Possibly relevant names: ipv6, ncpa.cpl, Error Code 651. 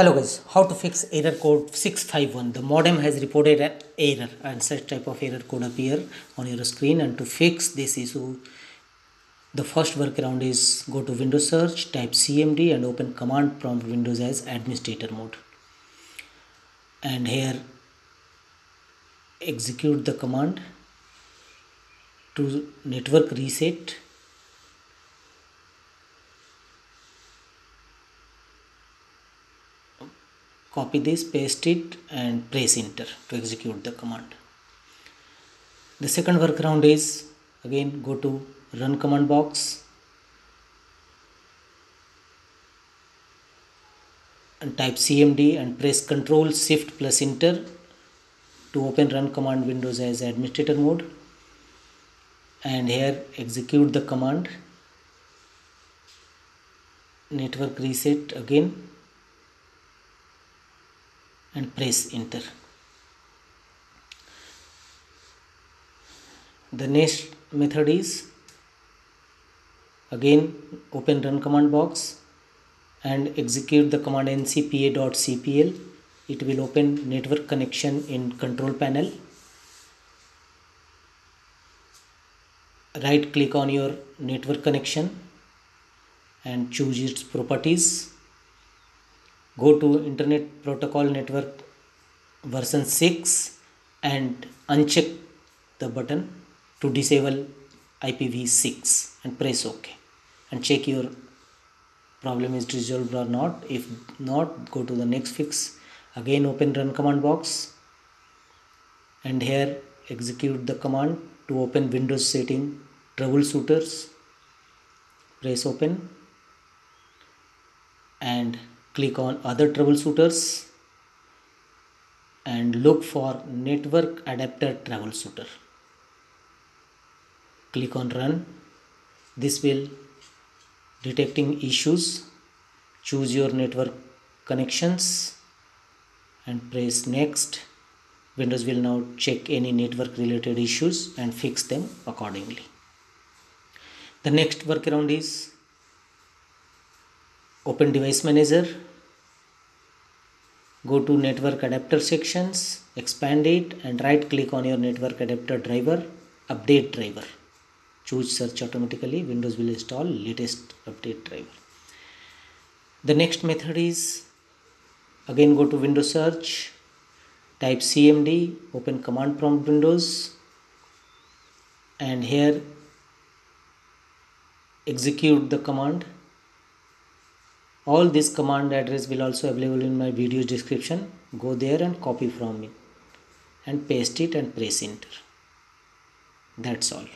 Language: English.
Hello guys, how to fix error code 651. The modem has reported an error and such type of error code appear on your screen, and to fix this issue the first workaround is go to Windows search, type cmd and open command prompt Windows as administrator mode, and here execute the command to network reset . Copy this, paste it and press enter to execute the command. The second workaround is again go to run command box and type cmd and press Ctrl+Shift+Enter to open run command Windows as administrator mode, and here execute the command network reset again and press enter. The next method is again open run command box and execute the command ncpa.cpl. It will open network connection in control panel. Right click on your network connection and choose its properties. Go to Internet Protocol Network version 6 and uncheck the button to disable IPv6 and press OK, and check your problem is resolved or not. If not, go to the next fix. Again open run command box and here execute the command to open Windows setting troubleshooters, press open and click on other troubleshooters and look for network adapter troubleshooter. Click on run. This will detecting issues. Choose your network connections and press next. Windows will now check any network related issues and fix them accordingly. The next workaround is open device manager, go to network adapter sections, expand it and right click on your network adapter driver, update driver, choose search automatically. Windows will install latest update driver. The next method is again go to Windows search, type cmd, open command prompt Windows and here execute the command. All this command address will also available in my video description. Go there and copy from it and paste it and press enter. That's all.